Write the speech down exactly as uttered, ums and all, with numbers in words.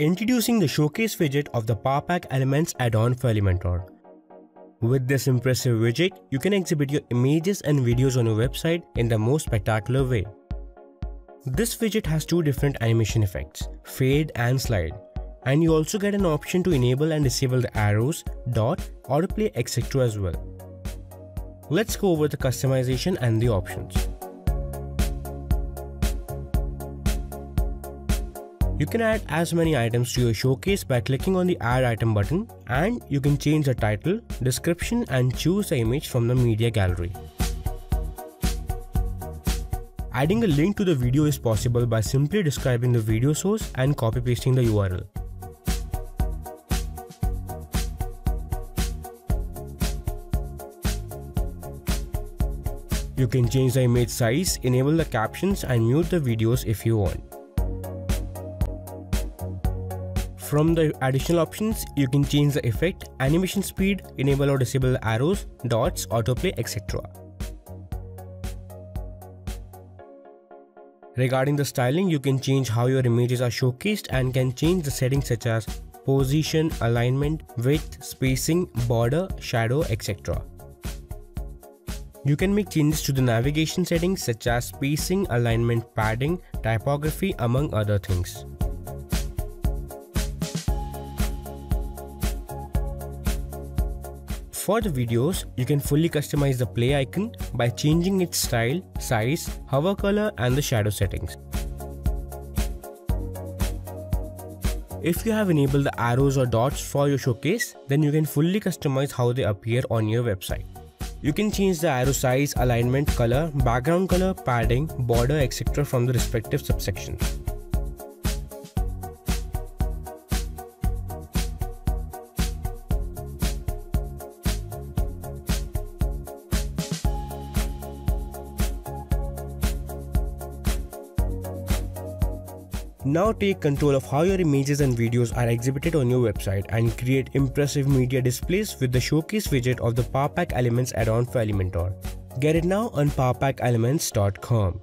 Introducing the showcase widget of the PowerPack Elements add-on for Elementor. With this impressive widget, you can exhibit your images and videos on your website in the most spectacular way. This widget has two different animation effects, fade and slide, and you also get an option to enable and disable the arrows, dot, autoplay, et cetera as well. Let's go over the customization and the options. You can add as many items to your showcase by clicking on the Add Item button, and you can change the title, description, and choose the image from the media gallery. Adding a link to the video is possible by simply describing the video source and copy-pasting the U R L. You can change the image size, enable the captions, and mute the videos if you want. From the additional options, you can change the effect, animation speed, enable or disable arrows, dots, autoplay, et cetera. Regarding the styling, you can change how your images are showcased and can change the settings such as position, alignment, width, spacing, border, shadow, et cetera. You can make changes to the navigation settings such as spacing, alignment, padding, typography, among other things. For the videos, you can fully customize the play icon by changing its style, size, hover color, and the shadow settings. If you have enabled the arrows or dots for your showcase, then you can fully customize how they appear on your website. You can change the arrow size, alignment, color, background color, padding, border, et cetera from the respective subsections. Now take control of how your images and videos are exhibited on your website and create impressive media displays with the showcase widget of the PowerPack Elements add-on for Elementor. Get it now on powerpack elements dot com.